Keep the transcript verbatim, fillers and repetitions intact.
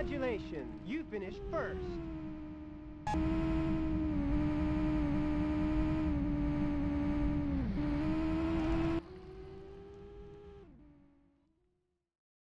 Congratulations, you finished first.